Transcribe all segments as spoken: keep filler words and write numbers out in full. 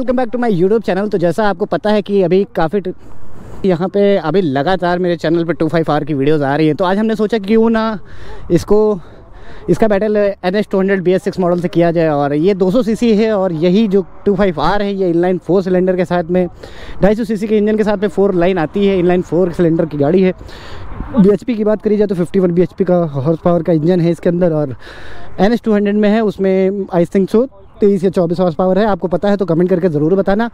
Welcome back to my YouTube channel. तो जैसा आपको पता है कि अभी काफ़ी यहाँ पे अभी लगातार मेरे चैनल पे टू फाइव आर की वीडियोस आ रही हैं, तो आज हमने सोचा क्यों ना इसको इसका battle N S two hundred B S six model से किया जाए। और ये टू हंड्रेड सीसी है और यही जो टू फाइव आर है ये इनलाइन फोर सिलेंडर के साथ में टू फिफ्टी सीसी के इंजन के साथ में फोर लाइन आती है, इनलाइन फोर सिलेंडर की गाड़ी है। बीएचपी की बात करी जाए तो फिफ्टी वन बीएचपी का हॉर्स पावर का इंजन है इसके अंदर, और एन एस टू हंड्रेड में है उसमें आई थिंक सो तेईस या चौबीस हॉर्स पावर है। आपको पता है तो कमेंट करके ज़रूर बताना,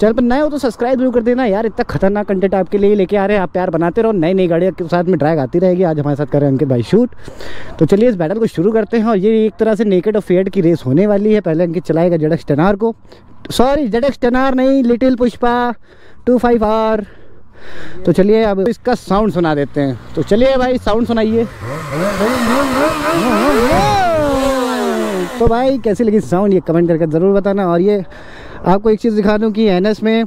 चैनल पर नए हो तो सब्सक्राइब जरूर कर देना यार। इतना खतरनाक कंटेंट आपके लिए लेके आ रहे हैं, आप प्यार बनाते रहो, नई नई गाड़ियों के साथ में ड्राइव आती रहेगी। आज हमारे साथ कर रहे हैं अंकित भाई शूट, तो चलिए इस बैटल को शुरू करते हैं। और ये एक तरह से नेकेड और फेड की रेस होने वाली है। पहले अंकित चलाएगा जेडएक्स टेन आर को, सॉरी जेडएक्स टेन आर नहीं, little Pushpa two five R. तो चलिए अब इसका साउंड सुना देते हैं, तो चलिए भाई साउंड सुनाइए। तो भाई कैसी लगी साउंड ये कमेंट करके ज़रूर बताना। और ये आपको एक चीज़ दिखा दूं कि एनएस में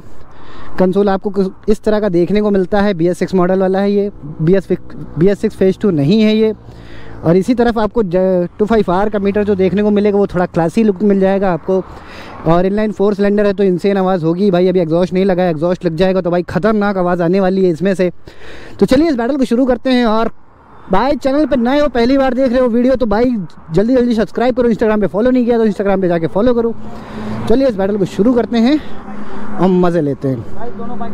कंसोल आपको इस तरह का देखने को मिलता है, बी एस सिक्स मॉडल वाला है ये, B S B S six phase two नहीं है ये। और इसी तरफ आपको टू फाइव आर का मीटर जो देखने को मिलेगा वो थोड़ा क्लासी लुक मिल जाएगा आपको। और इनलाइन फोर सिलेंडर है तो इनसेन आवाज़ होगी भाई, अभी एग्जॉस्ट नहीं लगा है, एग्जॉस्ट लग जाएगा तो भाई ख़तरनाक आवाज़ आने वाली है इसमें से। तो चलिए इस बैटल को शुरू करते हैं। और भाई चैनल पर नए हो, पहली बार देख रहे हो वीडियो, तो भाई जल्दी जल्दी सब्सक्राइब करो, इंस्टाग्राम पे फॉलो नहीं किया तो इंस्टाग्राम पे जाके फॉलो करो। चलिए इस बैटल को शुरू करते हैं और मज़े लेते हैं भाई, दोनों भाई।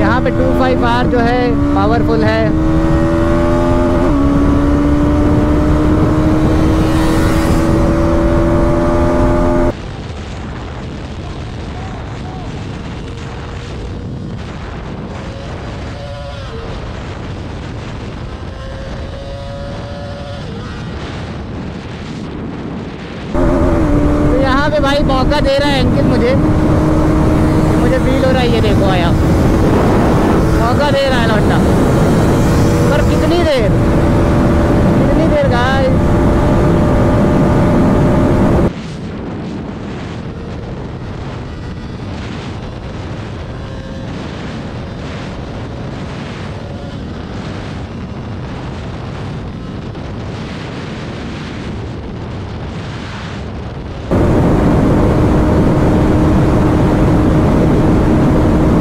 यहाँ पे टू फाइव आर जो है पावरफुल है। तो यहाँ पे भाई मौका दे रहा है अंकित मुझे, मुझे फील हो रहा है, ये देखो आया मौका दे रहा है लौटना, पर कितनी देर कितनी देर गाइस।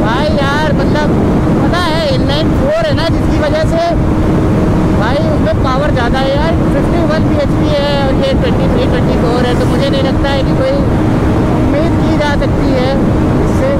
भाई यार मतलब है ना, जिसकी वजह से भाई उसमें पावर ज़्यादा है यार, fifty one B H P है और ये ट्वेंटी थ्री ट्वेंटी फोर है, तो मुझे नहीं लगता है कि कोई उम्मीद की जा सकती है इससे।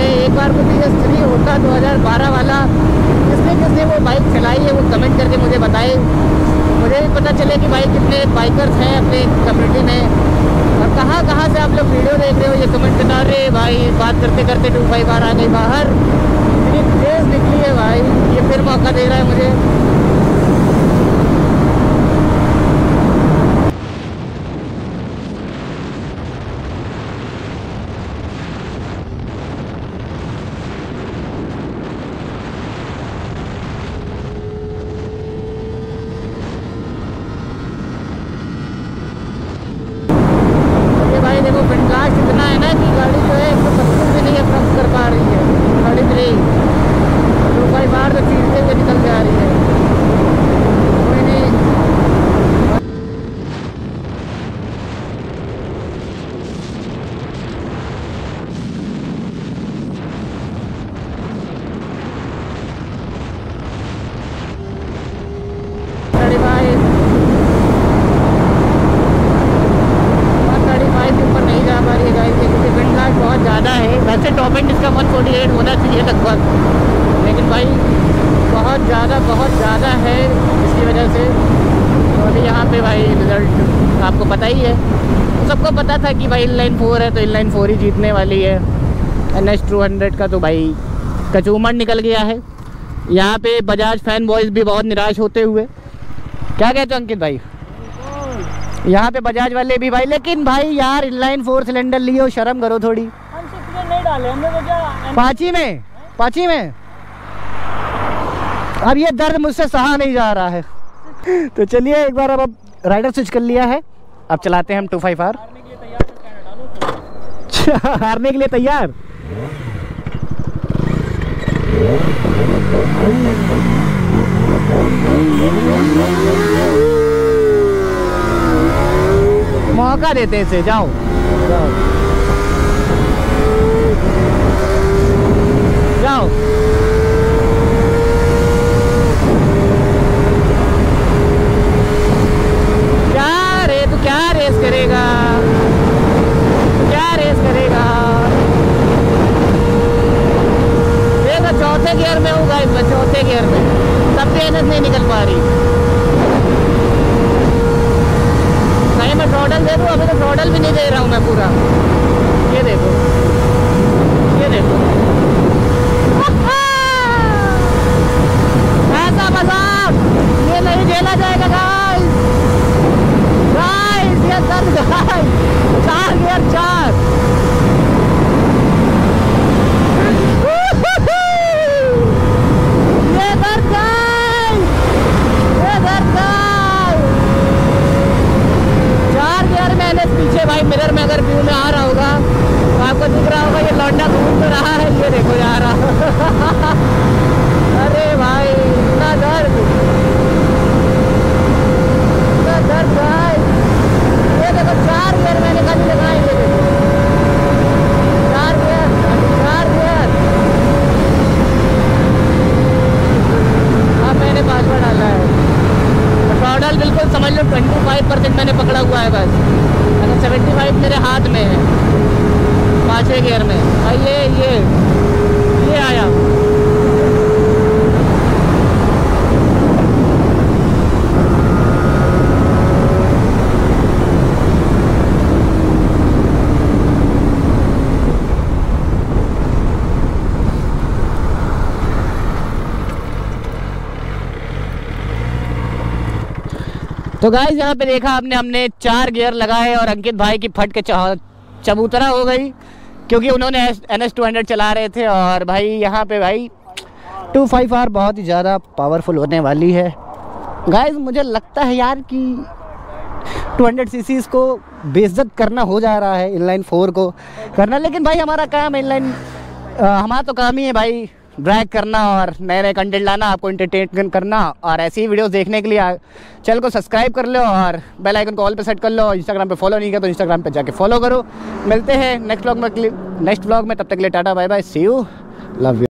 एक बार को बी एस थ्री होता दो हज़ार बारह वाला, किसने किसने वो बाइक चलाई है वो कमेंट करके मुझे बताए, मुझे भी पता चले कि भाई कितने बाइकर्स हैं अपने कम्युनिटी में और कहाँ कहाँ से आप लोग वीडियो देख रहे हो, ये कमेंट करना। अरे भाई बात करते करते टू फाइव आर आ गई बाहर, इतनी तेज़ निकली है भाई, ये फिर मौका दे रहा है मुझे। आपको पता ही है, तो सबको पता था कि भाई इनलाइन फोर है तो इनलाइन फोर ही जीतने वाली है, एनएस टू हंड्रेड का तो भाई कचूमर निकल गया है। यहाँ पे बजाज फैन बॉयज़ भी बहुत निराश होते हुए, क्या कहते हो अंकित भाई? यहाँ पे बजाज वाले भी भाई, लेकिन भाई यार इनलाइन फोर सिलेंडर लिए हो, शर्म करो थोड़ी। नहीं डाले हमने पाँची में, पाँची में। अब ये दर्द मुझसे सहा नहीं जा रहा है। तो चलिए एक बार अब अब राइडर स्विच कर लिया है, अब चलाते हैं हम टू फाइव आर। हारने के लिए तैयार? मौका देते हैं इसे, जाओ जाओ। क्या रे तू, क्या रेस करेगा, क्या रेस करेगा? देखो चौथे गियर में हूँ गाइस, मैं चौथे गियर में, तब भी एनएस नहीं निकल पा रही। मैं थ्रॉटल दे दूँ, अभी तो थ्रॉटल भी नहीं दे रहा हूँ मैं पूरा। ये देखो, ये देखो, ऐसा मजाक ये नहीं झेला जाएगा गाइस। गाइस ये दर्द गाइस, चार गियर चार। ये दर्द गाइस, ये दर्द गाइस। यार मैंने पीछे भाई मिरर में अगर व्यू में आ रहा होगा तो आपको दिख रहा होगा ये लौंडा घूम तो रहा है। ये देखो यार अरे भाई इतना दर्द, इतना दर्द भाई। ये देखो चार गियर मैंने कभी लगाई, ये देखो चार गियर, चार गियर। अब मैंने पासवर्ड डाला है टॉडल, बिल्कुल समझ लो पच्चीस परसेंट मैंने पकड़ा हुआ है बस, अगर पचहत्तर मेरे हाथ में है पाँचवें गियर में। भाई ये ये ये आया, तो गाइस यहाँ पे देखा आपने, हमने चार गियर लगाए और अंकित भाई की फट के चबूतरा हो गई, क्योंकि उन्होंने एन एस टू हंड्रेड चला रहे थे। और भाई यहाँ पे भाई टू फाइव आर बहुत ही ज़्यादा पावरफुल होने वाली है गाइस। मुझे लगता है यार कि टू हंड्रेड सी सीज़ को बेइज्जत करना हो जा रहा है, इनलाइन फोर को करना। लेकिन भाई हमारा काम इनलाइन, हमारा तो काम ही है भाई ड्रैग करना और नए नए कंटेंट लाना, आपको इंटरटेनमेंट करना। और ऐसी ही वीडियोस देखने के लिए चैनल को सब्सक्राइब कर लो और बेल आइकन को ऑल पे सेट कर लो। इंस्टाग्राम पे फॉलो नहीं किया तो इंस्टाग्राम पे जाके फॉलो करो। मिलते हैं नेक्स्ट व्लॉग में, नेक्स्ट व्लॉग में। तब तक के लिए tata bye bye, see you, love you.